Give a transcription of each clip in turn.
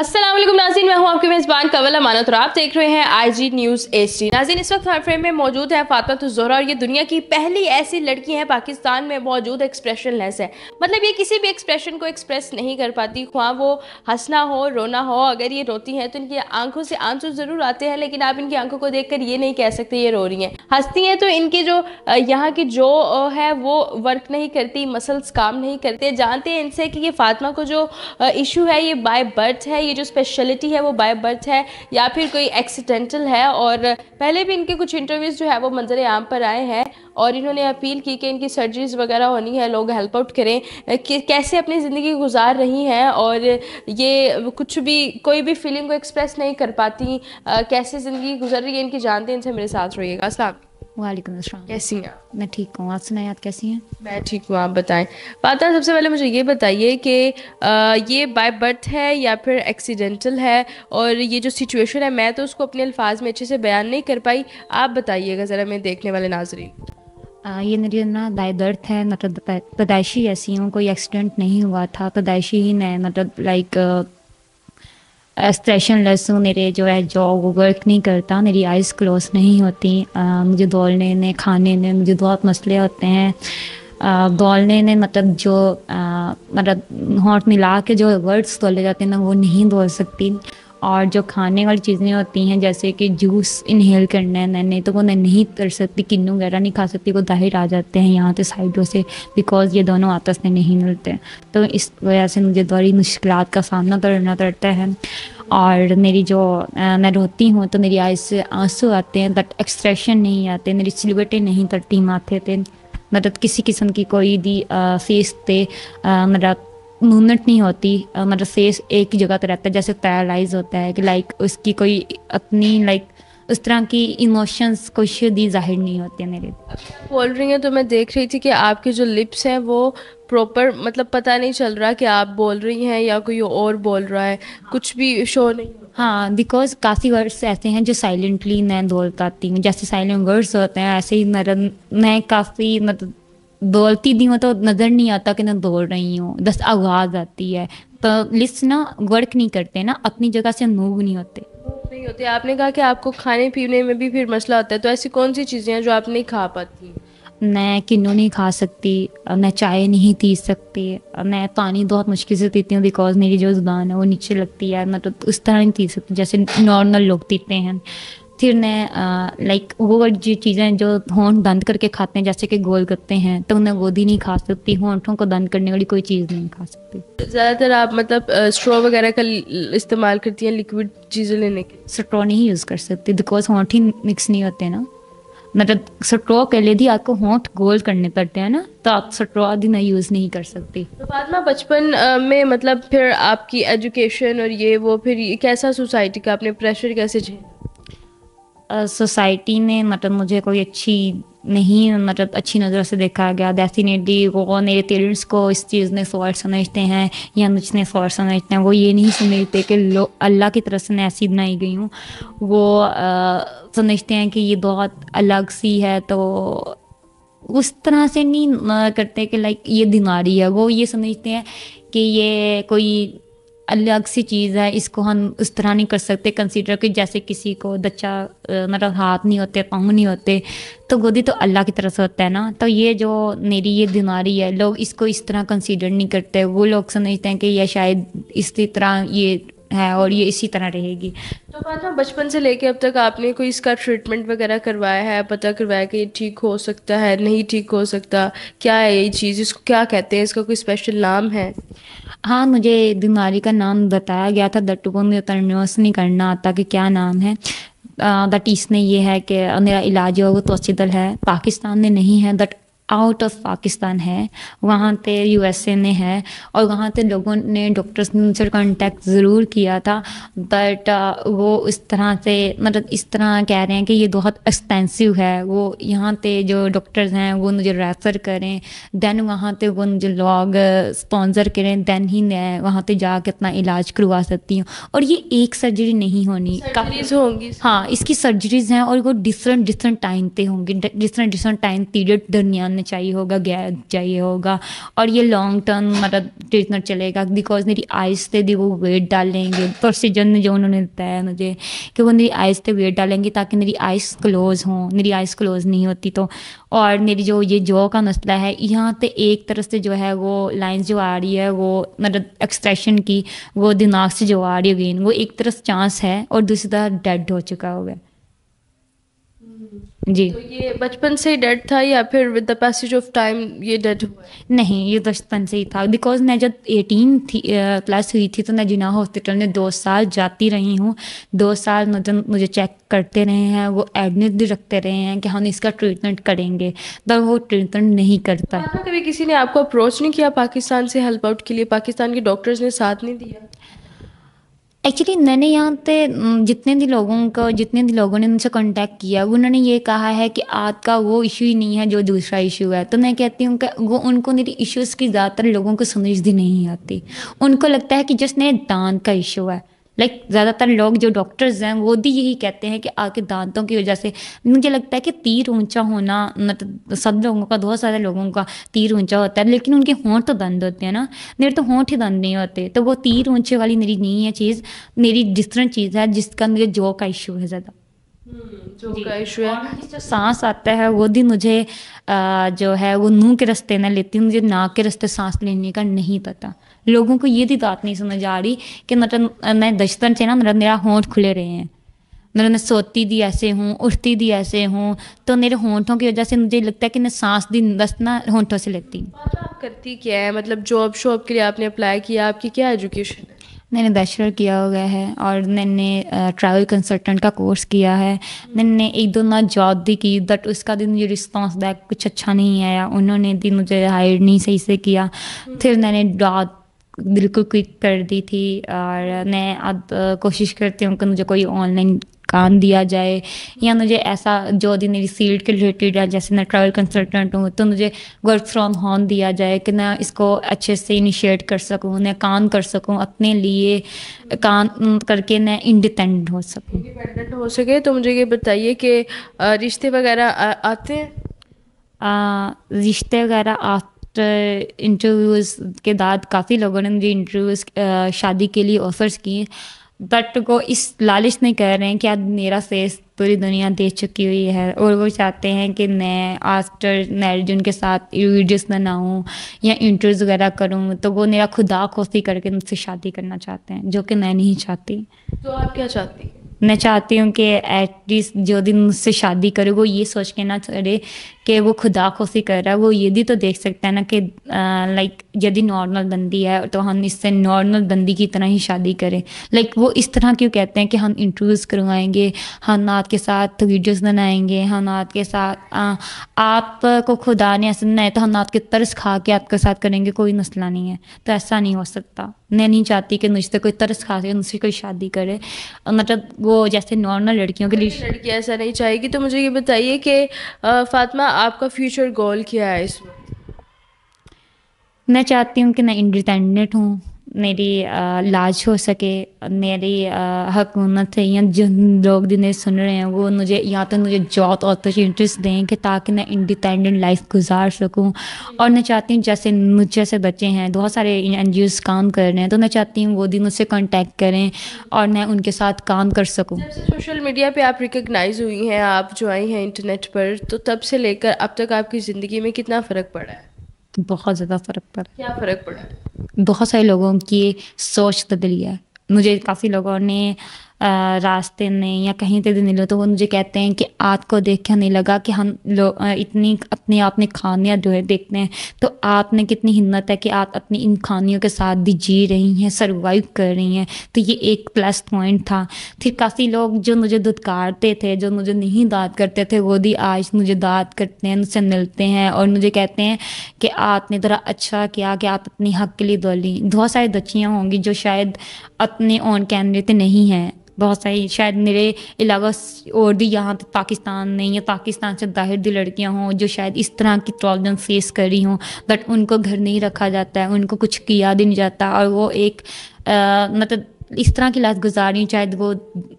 अस्सलाम वालेकुम नाज़रीन, मैं हूं आपके मेज़बान कंवल अमानत और आप देख रहे हैं आईजी न्यूज़ HD। नाज़रीन, इस वक्त हमारे फ्रेम में मौजूद है फातिमा तुज़हरा और ये दुनिया की पहली ऐसी लड़की है पाकिस्तान में मौजूद एक्सप्रेशनलेस है। मतलब ये किसी भी एक्सप्रेशन को एक्सप्रेस नहीं कर पाती, ख्वाह वो हंसना हो रोना हो। अगर ये रोती हैं तो इनकी आंखों से आंसू ज़रूर आते हैं, लेकिन आप इनकी आंखों को देख कर ये नहीं कह सकते ये रो रही हैं। हंसती हैं तो इनकी जो यहाँ की जो है वो वर्क नहीं करती, मसल्स काम नहीं करते। जानते हैं इनसे कि ये फातिमा को जो इशू है ये बाय बर्थ है, ये जो स्पेशलिटी है वो बाय बर्थ है या फिर कोई एक्सीडेंटल है। और पहले भी इनके कुछ इंटरव्यूज़ जो है वो मंजर आम पर आए हैं और इन्होंने अपील की कि इनकी सर्जरीज वगैरह होनी है, लोग हेल्प आउट करें कि कैसे अपनी ज़िंदगी गुजार रही हैं और ये कुछ भी कोई भी फीलिंग को एक्सप्रेस नहीं कर पाती, कैसे ज़िंदगी गुजर रही है इनकी। जानते हैं इनसे, मेरे साथ रहिएगा। अस्सलाम वालेकुम। कैसी हैं? मैं ठीक हूँ, आप सुनाएं, आप कैसी हैं? मैं ठीक हूँ, आप बताएं। फातिमा, सबसे पहले मुझे ये बताइए कि ये बाय बर्थ है या फिर एक्सीडेंटल है, और ये जो सिचुएशन है मैं तो उसको अपने अल्फाज में अच्छे से बयान नहीं कर पाई, आप बताइएगा ज़रा मेरे देखने वाले नाजरीन। ये मेरी ना बाय बर्थ है, मतलब पैदाइशी ऐसी हूँ, कोई एक्सीडेंट नहीं हुआ था, पैदाइशी ही नहीं, मतलब लाइक एक्सप्रेशनलेस हूँ। मेरे जो है जॉब वर्क नहीं करता, मेरी आइज़ क्लोज नहीं होती, मुझे दौड़ने ने खाने ने मुझे बहुत मसले होते हैं। दौड़ने ने मतलब जो मतलब होंठ मिला के जो वर्ड्स बोले जाते हैं ना वो नहीं बोल सकती, और जो खाने वाली चीज़ें होती हैं जैसे कि जूस इनहेल करना है नहीं तो वो नहीं कर सकती, किन्नू वगैरह नहीं खा सकती, वो दाहिर आ जाते हैं यहाँ तो साइडों से, बिकॉज ये दोनों आपस में नहीं मिलते। तो इस वजह से मुझे बड़ी मुश्किलात का सामना करना पड़ता है। और मेरी जो मैं रोती हूँ तो मेरी आइज़ से आंसू आते हैं बट एक्सप्रेशन नहीं आते, मेरी सिलवटें नहीं तड़ती माथे पे, मतलब किसी किस्म की कोई भी फेस पे मतलब मूवमेंट नहीं होती, मतलब फेस एक ही जगह पर रहता है, जैसे पैरालाइज होता है कि लाइक उसकी कोई अपनी लाइक उस तरह की इमोशंस कुछ भी जाहिर नहीं होते मेरे। बोल रही हैं तो मैं देख रही थी कि आपके जो लिप्स हैं वो प्रॉपर, मतलब पता नहीं चल रहा कि आप बोल रही हैं या कोई और बोल रहा है, कुछ भी शो नहीं। हाँ, बिकॉज काफ़ी वर्ड्स ऐसे हैं जो साइलेंटली मैं बोल पाती हूँ, जैसे साइलेंट वर्ड्स होते हैं ऐसे ही मैं काफ़ी मतलब बोलती दी हूँ तो नज़र नहीं आता कि मैं बोल रही हूँ, बस आवाज़ आती है। तो लिस्ट ना वर्क नहीं करते ना, अपनी जगह से मूव नहीं होते आपने कहा कि आपको खाने पीने में भी फिर मसला होता है, तो ऐसी कौन सी चीज़ें हैं जो आप नहीं खा पाती? मैं किन्नू नहीं खा सकती, मैं चाय नहीं पी सकती, मैं पानी बहुत मुश्किल से पीती हूँ बिकॉज मेरी जो ज़ुबान है वो नीचे लगती है, मतलब तो उस तरह नहीं पी सकती जैसे नॉर्मल लोग पीते हैं। फिर मैं लाइक वो जो चीज़ें जो होंठ बंद करके खाते हैं जैसे कि गोलगप्पे हैं तो उन्हें वो भी नहीं खा सकती, होंठों को बंद करने वाली कोई चीज़ नहीं खा सकती। ज़्यादातर आप मतलब स्ट्रॉ वगैरह का इस्तेमाल करती हैं लिक्विड चीज़ें लेने के? स्ट्रॉ नहीं यूज़ कर सकती बिकॉज होंठ ही मिक्स नहीं होते ना, मतलब स्ट्रॉ के लिए भी आपको होंठ गोल करने पड़ते हैं ना, तो आप स्ट्रॉ भी नहीं यूज़ नहीं कर सकती। तो फातिमा, बचपन में मतलब फिर आपकी एजुकेशन और ये वो फिर कैसा सोसाइटी का आपने प्रेशर कैसे झेला? सोसाइटी में मतलब मुझे कोई अच्छी नहीं, मतलब अच्छी नज़र से देखा गया, डेफिनेटली वो मेरे पेरेंट्स को इस चीज़ में फॉल्ट समझते हैं या मुझने फॉल्ट समझते हैं, वो ये नहीं समझते कि लो अल्लाह की तरफ से मैं ऐसी बनाई गई हूँ, वो समझते हैं कि ये बहुत अलग सी है, तो उस तरह से नहीं करते कि लाइक ये बीमारी है, वो ये समझते हैं कि ये कोई अलग सी चीज़ है, इसको हम उस तरह नहीं कर सकते कंसीडर कि जैसे किसी को बच्चा मतलब हाथ नहीं होते पाँव नहीं होते, तो गोदी तो अल्लाह की तरफ से होता है ना, तो ये जो मेरी ये बीमारी है लोग इसको इस तरह कंसीडर नहीं करते, वो लोग समझते हैं कि यह शायद इसी तरह ये है और ये इसी तरह रहेगी। तो फातिमा, बचपन से लेके अब तक आपने कोई इसका ट्रीटमेंट वगैरह करवाया है, पता करवाया कि ये ठीक हो सकता है नहीं ठीक हो सकता, क्या है ये चीज़, इसको क्या कहते हैं, इसका कोई स्पेशल नाम है? हाँ, मुझे बीमारी का नाम बताया गया था, दट्टुकों में तर्नोस नहीं करना आता कि क्या नाम है, बट इसमें यह है कि मेरा इलाज जो है वो तोसीदल है, पाकिस्तान में नहीं है बट आउट ऑफ पाकिस्तान है, वहाँ पे USA में है, और वहाँ पे लोगों ने डॉक्टर्स ने उनसे कॉन्टेक्ट ज़रूर किया था बट वो इस तरह से मतलब इस तरह कह रहे हैं कि ये बहुत एक्सपेंसिव है, वो यहाँ पे जो डॉक्टर्स हैं वो मुझे रेफ़र करें, दैन वहाँ पे वो मुझे लोग स्पॉन्सर करें, दैन ही मैं वहाँ पे जाके अपना इलाज करवा सकती हूँ। और ये एक सर्जरी नहीं होनी, सर्जरीज होंगी। हाँ, इसकी सर्जरीज हैं और वो डिफरेंट डिफरेंट टाइम पे होंगी, डिफरेंट डिफरेंट टाइम पीरियड दरमियान प्लान चाहिए होगा, गैप चाहिए होगा, और ये लॉन्ग टर्म मतलब ट्रीटमेंट चलेगा। बिकॉज मेरी आइज़ पे भी वो वेट डालेंगे, प्रोसीजर में जो उन्होंने बताया मुझे कि वो मेरी आइज़ पे वेट डालेंगे ताकि मेरी आइज़ क्लोज़ हों। मेरी आइज़ क्लोज़ नहीं होती तो, और मेरी जो ये जॉ का मसला है, यहाँ पर एक तरफ से जो है वो लाइंस जो आ रही है वो मतलब एक्सप्रेशन की वो दिमाग से जो आ रही है अगेन, वो एक तरफ चांस है और दूसरी तरफ डेड हो चुका होगा जी। तो ये बचपन से ही डेड था या फिर with the passage of time ये डेड हुआ? नहीं, ये बचपन से ही था। बिकॉज मैं जब 18 थी प्लस हुई थी तो मैं जिना हॉस्पिटल में 2 साल जाती रही हूँ। 2 साल मतलब मुझे चेक करते रहे हैं, वो एडमिट भी रखते रहे हैं कि हम इसका ट्रीटमेंट करेंगे, पर वो ट्रीटमेंट नहीं करता। कभी किसी ने आपको अप्रोच नहीं किया पाकिस्तान से हेल्प आउट के लिए? पाकिस्तान के डॉक्टर्स ने साथ नहीं दिया? एक्चुअली मैंने यहाँ पे जितने भी लोगों ने मुझसे कांटेक्ट किया उन्होंने ये कहा है कि आपका वो इशू ही नहीं है जो दूसरा इशू है। तो मैं कहती हूँ कि वो उनको मेरी इश्यूज़ की ज़्यादातर लोगों को समझ भी नहीं आती। उनको लगता है कि जस्ट मेरे दांत का इशू है। लाइक ज़्यादातर लोग जो डॉक्टर्स हैं वो भी यही कहते हैं कि आके दांतों की वजह से। मुझे लगता है कि तीर ऊंचा होना मतलब सब लोगों का, बहुत सारे लोगों का तीर ऊंचा होता है, लेकिन उनके होंठ तो बंद होते हैं ना, मेरे तो होंठ ही बंद नहीं होते। तो वो तीर ऊंचे वाली मेरी नहीं है चीज़, मेरी डिफरेंट चीज़ है जिसका मुझे जॉ का इशू है ज़्यादा। जो सांस आता है वो भी मुझे जो है वो मुँह के रास्ते ना लेती हूँ, मुझे नाक के रास्ते सांस लेने का नहीं पता। लोगों को ये भी बात नहीं समझ आ रही कि मतलब मैं बचपन से ना मतलब मेरा होंठ खुले रहे हैं, मतलब मैं सोती भी ऐसे हूँ, उठती भी ऐसे हूँ, तो मेरे होंठों की वजह से मुझे लगता है कि मैं सांस भी बस ना होंठों से लेती हूँ। आप करती क्या है, मतलब जॉब शॉप के लिए आपने अप्लाई किया, आपकी क्या एजुकेशन? मैंने बैचलर किया हुआ है और मैंने ट्रैवल कंसल्टेंट का कोर्स किया है। मैंने 1-2 माह जॉब भी की, बट उसका दिन मुझे रिस्पॉन्स बैक कुछ अच्छा नहीं आया। उन्होंने भी मुझे हायर नहीं सही से किया। फिर मैंने जॉब बिल्कुल क्विट कर दी थी और मैं अब कोशिश करती हूँ कि मुझे कोई ऑनलाइन काम दिया जाए या मुझे ऐसा जो दिन मेरी फील्ड के रिलेटेड है, जैसे मैं ट्रैवल कंसल्टेंट हूँ तो मुझे वर्क फ्रॉम होम दिया जाए कि मैं इसको अच्छे से इनिशिएट कर सकूँ, मैं काम कर सकूँ, अपने लिए काम करके मैं इंडिपेंडेंट हो सकूँ। इंडिपेंडेंट हो सके तो मुझे ये बताइए कि रिश्ते वगैरह आते हैं? रिश्ते वगैरह इंटरव्यूज़ के बाद काफ़ी लोगों ने मुझे इंटरव्यूज़ शादी के लिए ऑफर्स किए, बट वो इस लालच नहीं कर रहे हैं कि आज मेरा फेस पूरी दुनिया देख चुकी हुई है और वो चाहते हैं कि मैं आफ्टर मैरिज उनके साथ वीडियोस बनाऊँ या इंटरव्यूज वगैरह करूँ, तो वो मेरा खुदा खोफी करके मुझसे शादी करना चाहते हैं, जो कि मैं नहीं चाहती। तो आप क्या चाहती? मैं चाहती हूँ कि एटलीस्ट जो दिन मुझसे शादी करे वो ये सोच के ना करे कि वो खुदा खोसी कर रहा है। वो ये भी तो देख सकता है ना कि लाइक यदि नॉर्मल बंदी है तो हम इससे नॉर्मल बंदी की तरह ही शादी करें। लाइक वो इस तरह क्यों कहते हैं कि हम इंटरव्यूज़ करवाएंगे, हम आपके साथ वीडियोस बनाएंगे, हम आपके साथ आपको खुदा ने ऐसा बनाया तो हम आपके तरस खा के आपके साथ करेंगे, कोई मसला नहीं है। तो ऐसा नहीं हो सकता। मैं नहीं चाहती कि मुझसे कोई तरस खा के मुझसे कोई शादी करे, मतलब वो जैसे नॉर्मल लड़कियों के लिए लड़की ऐसा नहीं चाहेगी। तो मुझे ये बताइए कि फातिमा, आपका फ्यूचर गोल क्या है इसमें? मैं चाहती हूँ कि मैं इंडिपेंडेंट हूँ, मेरी लाज हो सके, मेरी हकूमत है या जिन लोग जिन्हें सुन रहे हैं वो मुझे या तो मुझे जॉब अपॉर्चुनिटीज़ दें कि ताकि मैं इंडिपेंडेंट लाइफ गुजार सकूं। और मैं चाहती हूँ जैसे मुझ जैसे बच्चे हैं, बहुत सारे NGOs काम कर रहे हैं, तो मैं चाहती हूँ वो भी मुझसे कॉन्टैक्ट करें और मैं उनके साथ काम कर सकूँ। सोशल मीडिया पर आप रिकगनाइज़ हुई हैं, आप जो आई हैं इंटरनेट पर, तो तब से लेकर अब तक आपकी ज़िंदगी में कितना फ़र्क पड़ा है? बहुत ज़्यादा फ़र्क पड़ा। क्या फ़र्क पड़ा? बहुत सारे लोगों की सोच बदली है। मुझे काफ़ी लोगों ने रास्ते में या कहीं पे भी मिलो तो वो मुझे कहते हैं कि आपको देख के नहीं लगा कि हम लोग इतनी अपने आप में खामियां जो है देखते हैं, तो आप में कितनी हिम्मत है कि आप अपनी इन खामियों के साथ भी जी रही हैं, सर्वाइव कर रही हैं। तो ये एक प्लस पॉइंट था। फिर काफ़ी लोग जो मुझे दुदकारते थे, जो मुझे नहीं दाद करते थे, वो भी आज मुझे दाद करते हैं, मुझसे मिलते हैं और मुझे कहते हैं कि आपने थोड़ा अच्छा किया कि आप अपने हक़ के लिए बोली। बहुत सारी बच्चियाँ होंगी जो शायद अपने ऑन कैमरे पे नहीं हैं, बहुत सारी शायद मेरे अलावा और भी यहाँ पे पाकिस्तान में या पाकिस्तान से बाहर दी लड़कियाँ हों जो शायद इस तरह की प्रॉब्लम फेस कर रही हों, बट उनको घर नहीं रखा जाता है, उनको कुछ किया नहीं जाता और वो एक मतलब इस तरह की लाइफ गुजारी, शायद वो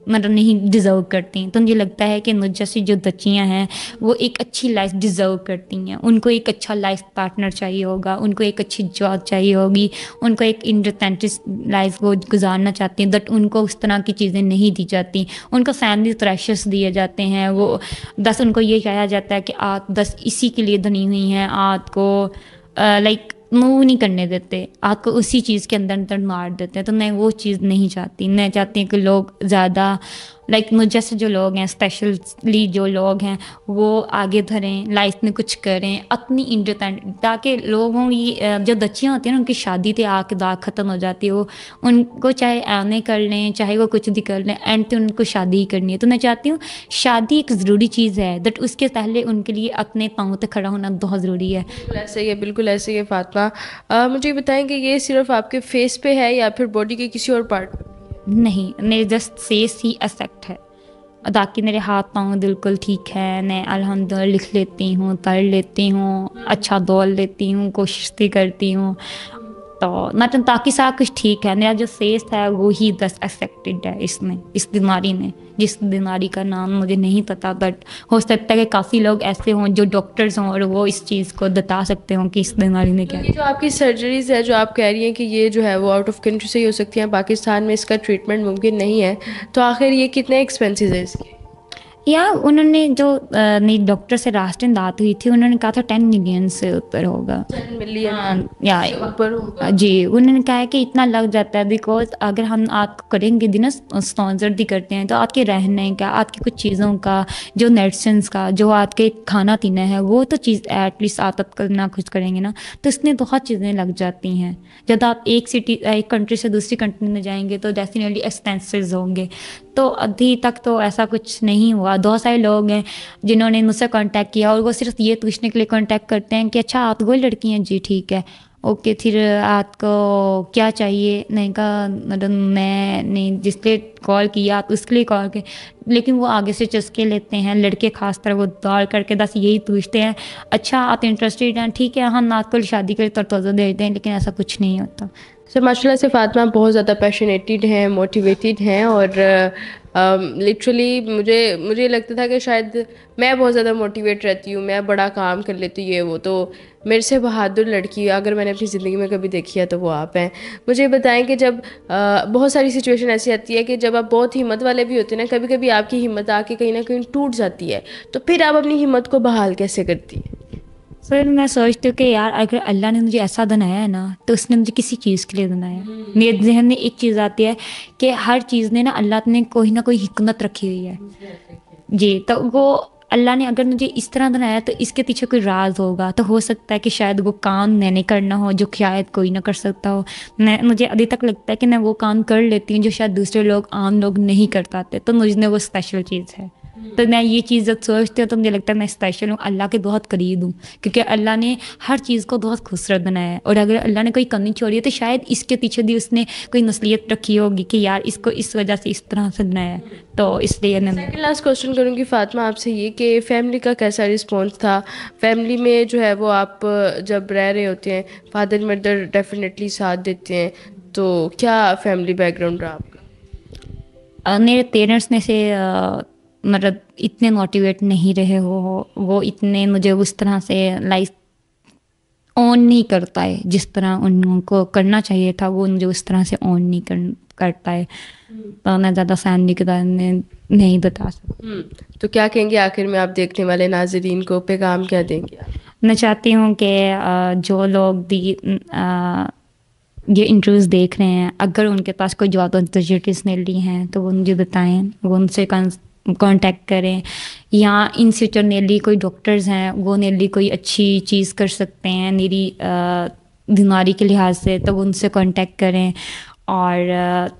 मतलब नहीं डिज़र्व करती। तो मुझे लगता है कि मुझ जैसी जो बच्चियाँ हैं वो एक अच्छी लाइफ डिज़र्व करती हैं। उनको एक अच्छा लाइफ पार्टनर चाहिए होगा, उनको एक अच्छी जॉब चाहिए होगी, उनको एक इंडिपेंडेंट लाइफ वो गुजारना चाहती हैं, बट उनको उस तरह की चीज़ें नहीं दी जाती। उनको फैमिली प्रेशर्स दिए जाते हैं। वो बस उनको ये कहा जाता है कि आप बस इसी के लिए धनी हुई हैं, आपको लाइक मूव नहीं करने देते, आपको उसी चीज़ के अंदर अंदर मार देते हैं। तो मैं वो चीज़ नहीं चाहती। मैं चाहती हूँ कि लोग ज़्यादा लाइक मुझ जैसे जो लोग हैं, स्पेशली जो लोग हैं, वो आगे धरें, लाइफ में कुछ करें अपनी इंडिपेंडेंट, ताकि लोगों की जो बच्चियाँ होती हैं ना उनकी शादी पे आके दाग ख़त्म हो जाती है। वो उनको चाहे आने कर लें, चाहे वो कुछ भी कर लें, एंड तो उनको शादी ही करनी है। तो मैं चाहती हूँ शादी एक ज़रूरी चीज़ है, बट उसके पहले उनके लिए अपने पाँव तक खड़ा होना बहुत ज़रूरी है। बिल्कुल ऐसे ही है फातिमा। मुझे बताएँ कि ये सिर्फ आपके फेस पे है या फिर बॉडी के किसी और पार्ट? नहीं, मेरे जस्ट फेस ही अफेक्ट है, बाकी मेरे हाथ पाँव बिल्कुल ठीक है। मैं अल्हम्दुलिल्लाह लिख लेती हूँ, पढ़ लेती हूँ, अच्छा दौड़ लेती हूँ, कोशिश भी करती हूँ, तो मतलब ताकि सब कुछ ठीक है। मेरा जो फेस है वो ही बस अफेक्टेड है इसमें, इस बीमारी में, जिस बीमारी का नाम मुझे नहीं पता, बट हो सकता है कि काफ़ी लोग ऐसे हों जो डॉक्टर्स हों और वो इस चीज़ को बता सकते हों कि इस बीमारी में क्या है। जो आपकी सर्जरीज़ है जो आप कह रही हैं कि ये जो है वो आउट ऑफ कंट्री से ही हो सकती हैं, पाकिस्तान में इसका ट्रीटमेंट मुमकिन नहीं है, तो आखिर ये कितने एक्सपेंसिस है इसके? या उन्होंने जो नई डॉक्टर से लास्ट टाइम बात हुई थी, उन्होंने कहा था 10 मिलियन से ऊपर होगा, 10 मिलियन या ऊपर होगा जी। उन्होंने कहा है कि इतना लग जाता है, बिकॉज अगर हम आपको करेंगे दिन स्पॉन्सर भी करते हैं, तो आपके रहने का, आपकी कुछ चीज़ों का, जो मेडिसिन का, जो आपके खाना पीना है, वो तो चीज़ एटलीस्ट आप करना कुछ करेंगे ना, तो इसमें बहुत चीज़ें लग जाती हैं। जब आप एक कंट्री से दूसरी कंट्री में जाएंगे तो डेफिनेटली एक्सपेंसेस होंगे। तो अभी तक तो ऐसा कुछ नहीं हुआ। बहुत सारे लोग हैं जिन्होंने मुझसे कांटेक्ट किया और वो सिर्फ ये पूछने के लिए कांटेक्ट करते हैं कि अच्छा आप वो लड़की हैं? जी ठीक है, ओके, फिर आपको क्या चाहिए? नहीं कहा मतलब मैंने जिसलिए कॉल किया आप उसके लिए कॉल के, लेकिन वो आगे से चस्के लेते हैं लड़के, खास तरह वो दौड़ करके बस यही पूछते हैं, अच्छा आप इंटरेस्टेड हैं? ठीक है, हम आपको शादी के लिए तर्तज़ा देते हैं, लेकिन ऐसा कुछ नहीं होता। सर माशाल्लाह से फातिमा बहुत ज़्यादा पैशनेटेड हैं, मोटिवेटेड हैं, और लिटरली मुझे लगता था कि शायद मैं बहुत ज़्यादा मोटिवेट रहती हूँ, मैं बड़ा काम कर लेती हूँ ये वो, तो मेरे से बहादुर लड़की अगर मैंने अपनी ज़िंदगी में कभी देखी है तो वो आप हैं। मुझे बताएं कि जब बहुत सारी सिचुएशन ऐसी आती है कि जब आप बहुत हिम्मत वाले भी होते हैं ना, कभी कभी आपकी हिम्मत आके कहीं ना कहीं टूट जाती है, तो फिर आप अपनी हिम्मत को बहाल कैसे करती हैं? फिर मैं सोचती हूँ कि यार अगर अल्लाह ने मुझे ऐसा बनाया है ना, तो उसने मुझे किसी चीज़ के लिए बनाया। मेरे जहन में एक चीज़ आती है कि हर चीज़ ने ना अल्लाह ने कोई ना कोई हिकमत रखी हुई है जी। तो वो अल्लाह ने अगर मुझे इस तरह बनाया तो इसके पीछे कोई राज होगा, तो हो सकता है कि शायद वो काम मैंने करना हो जो शायद कोई ना कर सकता हो। मैं मुझे अभी तक लगता है कि मैं वो काम कर लेती हूँ जो शायद दूसरे लोग, आम लोग नहीं कर पाते, तो मुझ में वो स्पेशल चीज़ है। तो मैं ये चीज़ जब सोचती हूँ तो मुझे लगता है मैं स्पेशल हूँ, अल्लाह के बहुत करीब हूँ, क्योंकि अल्लाह ने हर चीज़ को बहुत खूबसूरत बनाया है। और अगर अल्लाह ने कोई कमी छोड़ी है तो शायद इसके पीछे भी उसने कोई नस्लियत रखी होगी कि यार इसको इस वजह से इस तरह से बनाया है, तो इसलिए मैं। सेकंड लास्ट क्वेश्चन करूँगी फातिमा आपसे ये कि फैमिली का कैसा रिस्पॉन्स था? फैमिली में जो है वो आप जब रह रहे होते हैं, फादर मदर डेफिनेटली साथ देते हैं, तो क्या फैमिली बैकग्राउंड रहा आपका? मेरे पेरेंट्स में से मतलब इतने मोटिवेट नहीं रहे हो, वो इतने मुझे उस तरह से लाइफ ऑन नहीं करता है जिस तरह उनको करना चाहिए था, वो मुझे उस तरह से ऑन नहीं करता है, तो मैं ज़्यादा फैमिली के बारे में नहीं बता सकती। तो क्या कहेंगे आखिर में आप देखने वाले नाजरीन को, पैगाम क्या देंगे? मैं चाहती हूँ कि जो लोग ये इंटरव्यूज़ देख रहे हैं, अगर उनके पास कोई जॉब अपॉर्चुनिटीज़ मिल रही हैं तो वो मुझे बताएँ, वो उनसे कांटेक्ट करें, या इन फ्यूचर मेरे कोई डॉक्टर्स हैं वो मेरे कोई अच्छी चीज़ कर सकते हैं मेरी बीमारी के लिहाज से, तो उनसे कांटेक्ट करें। और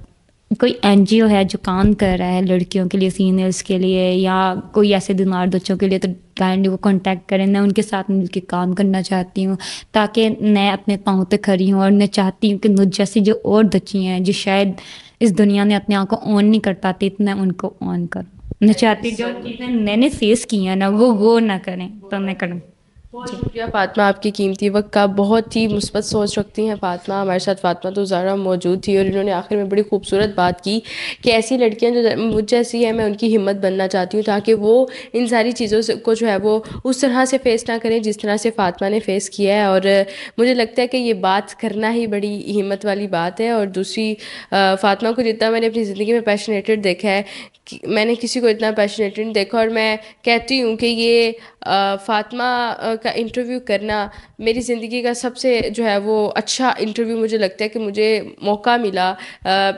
कोई एनजीओ है जो काम कर रहा है लड़कियों के लिए, फीमेल्स के लिए, या कोई ऐसे बीमार बच्चों के लिए, तो काइंडली वो कांटेक्ट करें। मैं उनके साथ मिलकर काम करना चाहती हूँ ताकि मैं अपने पाँव पे खड़ी हूँ। और मैं चाहती हूँ कि मुझ जैसी जो और बच्चियाँ हैं जो शायद इस दुनिया में अपने आप को ऑन नहीं कर पाती, तो मैं उनको ऑन करूँ। मैं चाहती जो चीज़ें मैंने फेस की हैं ना वो ना करें, तो मैं करूँ। बहुत शुक्रिया फातिमा, आपकी कीमती वक्त का। बहुत ही मुस्बत सोच रखती हैं फातिमा। हमारे साथ फातिमा तुज़हरा मौजूद थी और इन्होंने आखिर में बड़ी खूबसूरत बात की कि ऐसी लड़कियां जो मुझ जैसी है, मैं उनकी हिम्मत बनना चाहती हूं ताकि वो इन सारी चीज़ों को जो है वो उस तरह से फ़ेस ना करें जिस तरह से फातिमा ने फ़ेस किया है। और मुझे लगता है कि ये बात करना ही बड़ी हिम्मत वाली बात है। और दूसरी, फातिमा को जितना मैंने अपनी ज़िंदगी में पैशनेटेड देखा है, मैंने किसी को इतना पैशनेटेड नहीं देखा। और मैं कहती हूँ कि ये फातिमा का इंटरव्यू करना मेरी ज़िंदगी का सबसे जो है वो अच्छा इंटरव्यू मुझे लगता है कि मुझे मौका मिला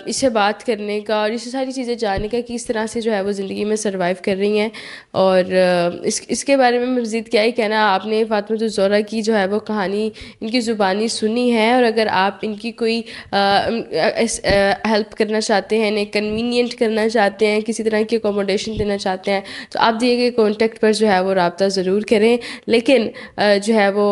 इससे बात करने का और इससे सारी चीज़ें जानने का कि इस तरह से जो है वो ज़िंदगी में सर्वाइव कर रही हैं। और इसके बारे में मज़ीद क्या ही कहना। आपने फातिमा तुज़हरा की जो है वो कहानी इनकी ज़ुबानी सुनी है और अगर आप इनकी कोई हेल्प करना चाहते हैं, इन्हें कन्वीनियंट करना चाहते हैं, किसी तरह की एकोमोडेशन देना चाहते हैं, तो आप दिए गए कॉन्टैक्ट पर जो है वो रब्ता ज़रूर करें। लेकिन जो है वो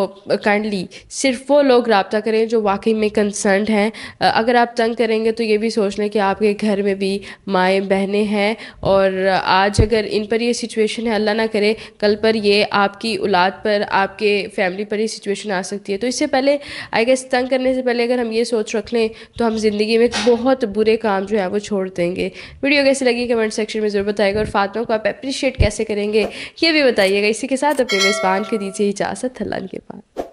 काइंडली सिर्फ वो लोग रब्ता करें जो वाकई में कंसर्न्ड हैं। अगर आप तंग करेंगे तो ये भी सोच लें कि आपके घर में भी माएँ बहनें हैं और आज अगर इन पर ये सिचुएशन है, अल्लाह ना करे कल पर ये आपकी औलाद पर, आपके फैमिली पर ये सिचुएशन आ सकती है। तो इससे पहले आई गेस तंग करने से पहले अगर हम ये सोच रख लें तो हम ज़िंदगी में बहुत बुरे काम जो है वो छोड़ देंगे। वीडियो कैसे लगी कमेंट सेक्शन में ज़रूर बताइएगा और फातिमा को आप अप्रिशिएट कैसे करेंगे ये भी बताइएगा। इसी के साथ अपने मेज़बान को दीजिए इजाज़त, अल्लाह के पास।